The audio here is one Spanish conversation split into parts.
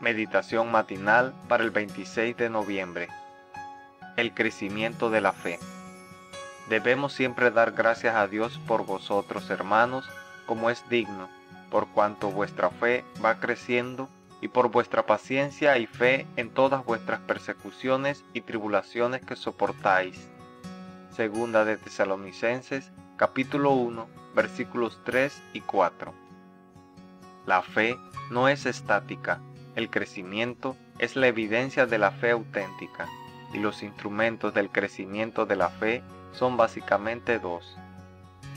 Meditación matinal para el 26 de noviembre. El crecimiento de la fe. Debemos siempre dar gracias a Dios por vosotros, hermanos, como es digno, por cuanto vuestra fe va creciendo y por vuestra paciencia y fe en todas vuestras persecuciones y tribulaciones que soportáis. Segunda de Tesalonicenses, capítulo 1, versículos 3 y 4. La fe no es estática, el crecimiento es la evidencia de la fe auténtica, y los instrumentos del crecimiento de la fe son básicamente dos: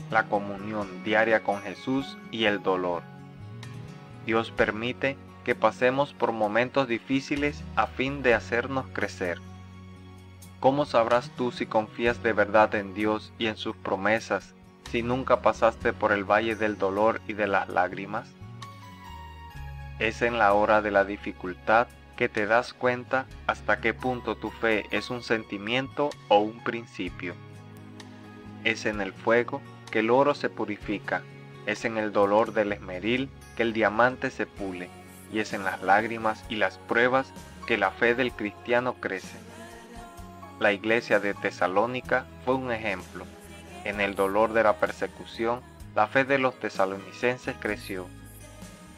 la comunión diaria con Jesús y el dolor. Dios permite que pasemos por momentos difíciles a fin de hacernos crecer. ¿Cómo sabrás tú si confías de verdad en Dios y en sus promesas, si nunca pasaste por el valle del dolor y de las lágrimas? Es en la hora de la dificultad que te das cuenta hasta qué punto tu fe es un sentimiento o un principio. Es en el fuego que el oro se purifica, es en el dolor del esmeril que el diamante se pule, y es en las lágrimas y las pruebas que la fe del cristiano crece. La iglesia de Tesalónica fue un ejemplo. En el dolor de la persecución, la fe de los tesalonicenses creció.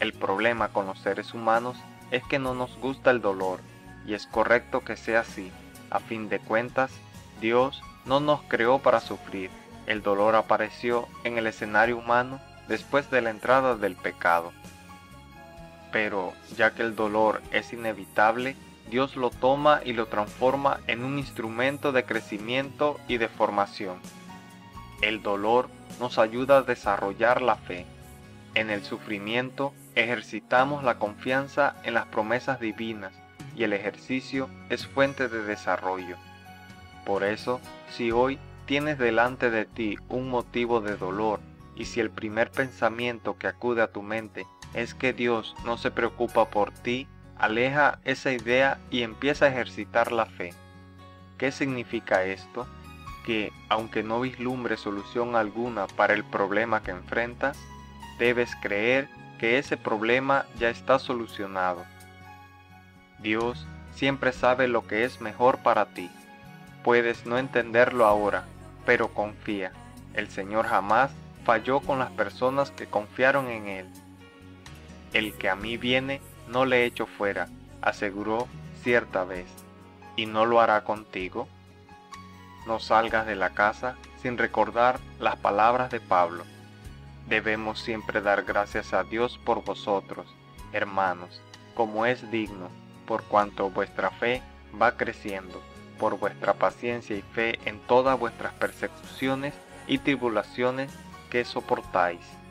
El problema con los seres humanos es que no nos gusta el dolor, y es correcto que sea así. A fin de cuentas, Dios no nos creó para sufrir. El dolor apareció en el escenario humano después de la entrada del pecado. Pero, ya que el dolor es inevitable, Dios lo toma y lo transforma en un instrumento de crecimiento y de formación. El dolor nos ayuda a desarrollar la fe. En el sufrimiento ejercitamos la confianza en las promesas divinas, y el ejercicio es fuente de desarrollo. Por eso, si hoy tienes delante de ti un motivo de dolor, y si el primer pensamiento que acude a tu mente es que Dios no se preocupa por ti, aleja esa idea y empieza a ejercitar la fe. ¿Qué significa esto? Que, aunque no vislumbre solución alguna para el problema que enfrentas, debes creer que ese problema ya está solucionado. Dios siempre sabe lo que es mejor para ti. Puedes no entenderlo ahora, pero confía. El Señor jamás falló con las personas que confiaron en Él. El que a mí viene, no le echo fuera, aseguró cierta vez, y no lo hará contigo. No salgas de la casa sin recordar las palabras de Pablo. Debemos siempre dar gracias a Dios por vosotros, hermanos, como es digno, por cuanto vuestra fe va creciendo, por vuestra paciencia y fe en todas vuestras persecuciones y tribulaciones que soportáis.